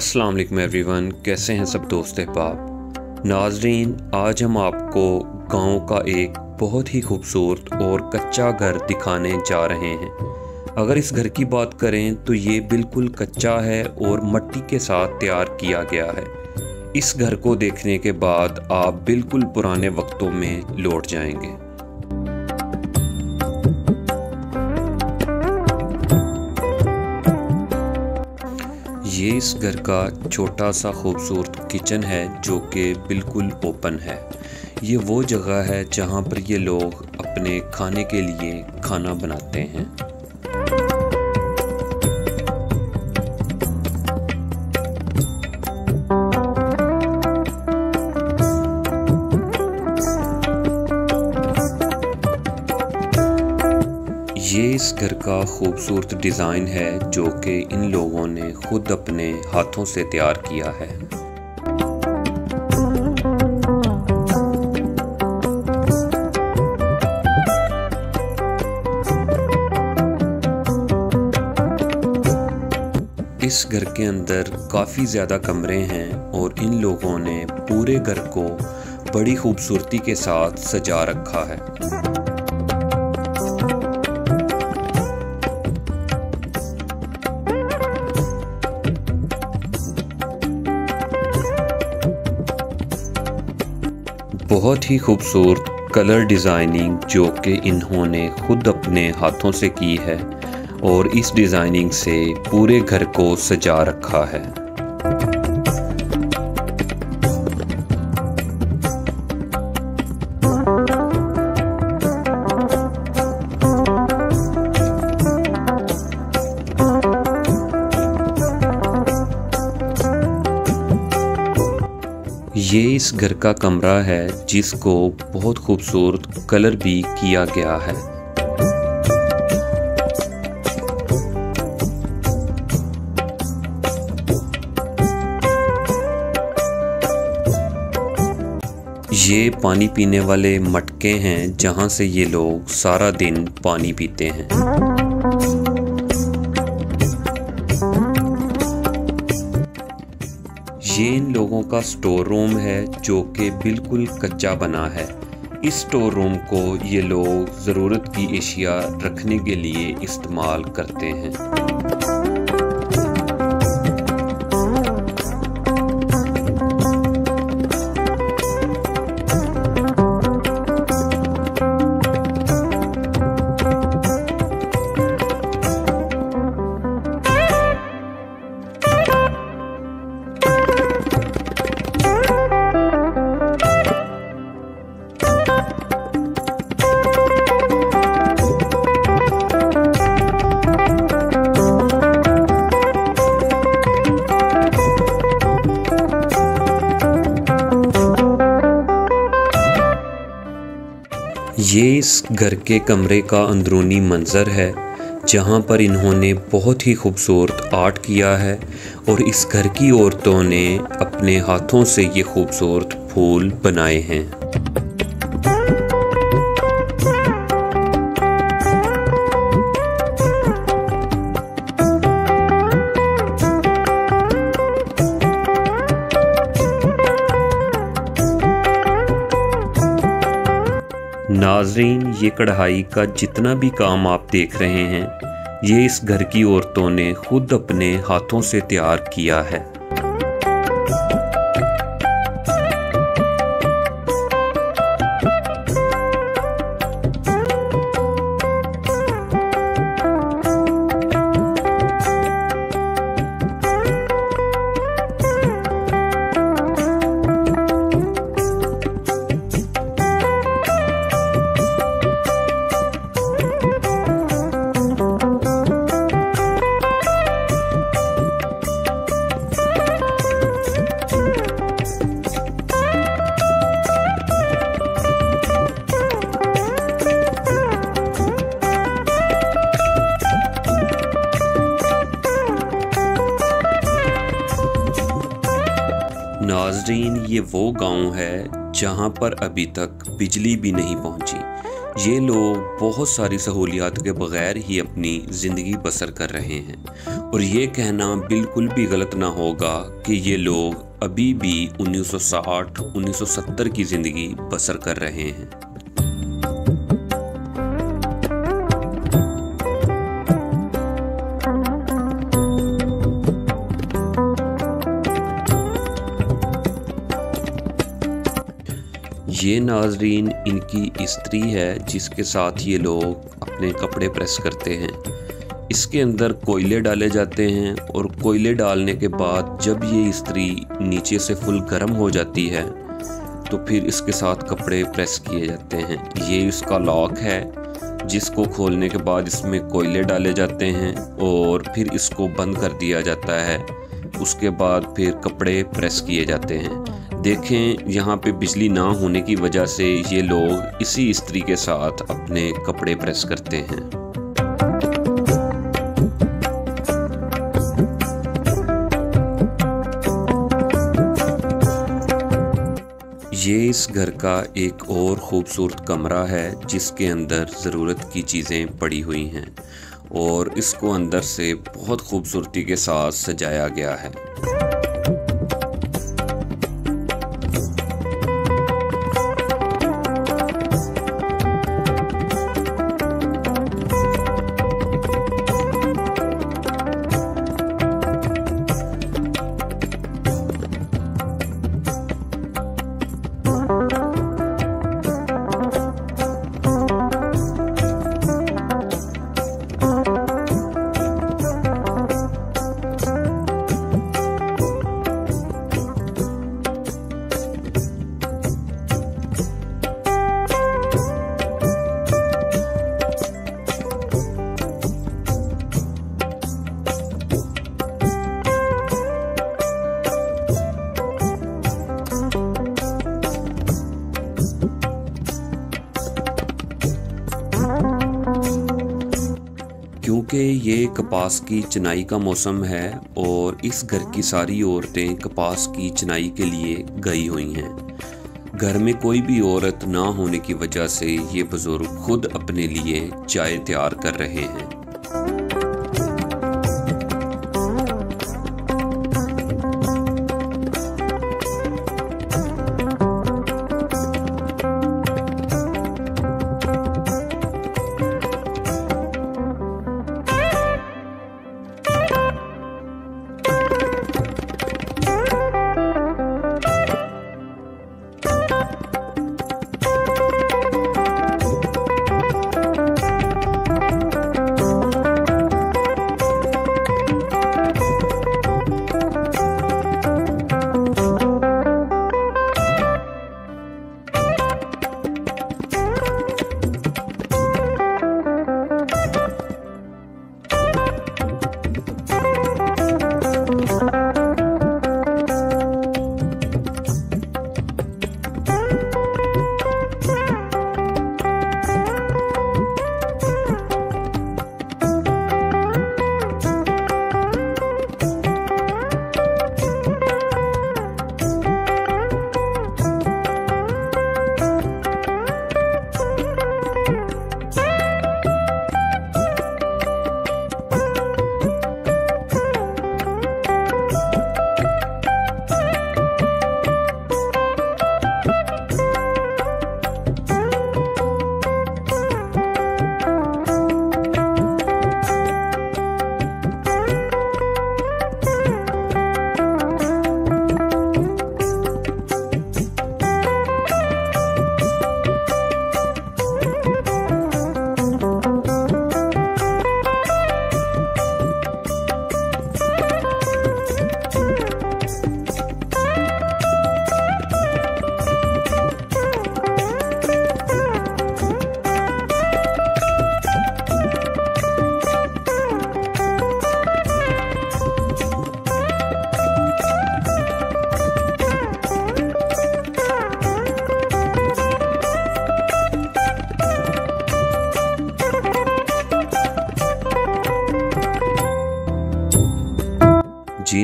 अस्सलाम वालेकुम एवरीवन, कैसे हैं सब दोस्त अहबाब। नाजरीन, आज हम आपको गांव का एक बहुत ही खूबसूरत और कच्चा घर दिखाने जा रहे हैं। अगर इस घर की बात करें तो ये बिल्कुल कच्चा है और मिट्टी के साथ तैयार किया गया है। इस घर को देखने के बाद आप बिल्कुल पुराने वक्तों में लौट जाएंगे। ये इस घर का छोटा सा खूबसूरत किचन है जो कि बिल्कुल ओपन है। ये वो जगह है जहाँ पर ये लोग अपने खाने के लिए खाना बनाते हैं। ये इस घर का खूबसूरत डिज़ाइन है जो कि इन लोगों ने खुद अपने हाथों से तैयार किया है। इस घर के अंदर काफ़ी ज़्यादा कमरे हैं और इन लोगों ने पूरे घर को बड़ी खूबसूरती के साथ सजा रखा है। बहुत ही खूबसूरत कलर डिज़ाइनिंग जो कि इन्होंने खुद अपने हाथों से की है और इस डिज़ाइनिंग से पूरे घर को सजा रखा है। ये इस घर का कमरा है जिसको बहुत खूबसूरत कलर भी किया गया है। ये पानी पीने वाले मटके हैं जहाँ से ये लोग सारा दिन पानी पीते हैं। ये इन लोगों का स्टोर रूम है जो कि बिल्कुल कच्चा बना है। इस स्टोर रूम को ये लोग ज़रूरत की अशिया रखने के लिए इस्तेमाल करते हैं। ये इस घर के कमरे का अंदरूनी मंजर है जहाँ पर इन्होंने बहुत ही खूबसूरत आर्ट किया है और इस घर की औरतों ने अपने हाथों से ये खूबसूरत फूल बनाए हैं। नाज़रीन, ये कढ़ाई का जितना भी काम आप देख रहे हैं ये इस घर की औरतों ने खुद अपने हाथों से तैयार किया है। नाज़रीन, ये वो गांव है जहां पर अभी तक बिजली भी नहीं पहुंची। ये लोग बहुत सारी सहूलियात के बगैर ही अपनी ज़िंदगी बसर कर रहे हैं और ये कहना बिल्कुल भी गलत ना होगा कि ये लोग अभी भी 1960-1970 की ज़िंदगी बसर कर रहे हैं। ये नाजरीन इनकी इस्त्री है जिसके साथ ये लोग अपने कपड़े प्रेस करते हैं। इसके अंदर कोयले डाले जाते हैं और कोयले डालने के बाद जब ये इस्त्री नीचे से फुल गर्म हो जाती है तो फिर इसके साथ कपड़े प्रेस किए जाते हैं। ये इसका लॉक है जिसको खोलने के बाद इसमें कोयले डाले जाते हैं और फिर इसको बंद कर दिया जाता है। उसके बाद फिर कपड़े प्रेस किए जाते हैं। देखें यहाँ पे बिजली ना होने की वजह से ये लोग इसी इस्त्री के साथ अपने कपड़े प्रेस करते हैं। ये इस घर का एक और खूबसूरत कमरा है जिसके अंदर ज़रूरत की चीज़ें पड़ी हुई हैं और इसको अंदर से बहुत खूबसूरती के साथ सजाया गया है। क्योंकि ये कपास की चनाई का मौसम है और इस घर की सारी औरतें कपास की चनाई के लिए गई हुई हैं। घर में कोई भी औरत ना होने की वजह से ये बुज़ुर्ग खुद अपने लिए चाय तैयार कर रहे हैं।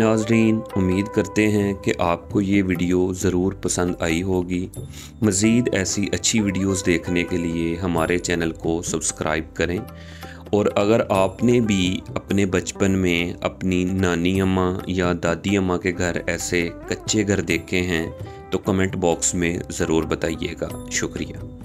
नाज़रीन, उम्मीद करते हैं कि आपको ये वीडियो ज़रूर पसंद आई होगी। मज़ीद ऐसी अच्छी वीडियोस देखने के लिए हमारे चैनल को सब्सक्राइब करें। और अगर आपने भी अपने बचपन में अपनी नानी अम्मा या दादी अम्मा के घर ऐसे कच्चे घर देखे हैं तो कमेंट बॉक्स में ज़रूर बताइएगा। शुक्रिया।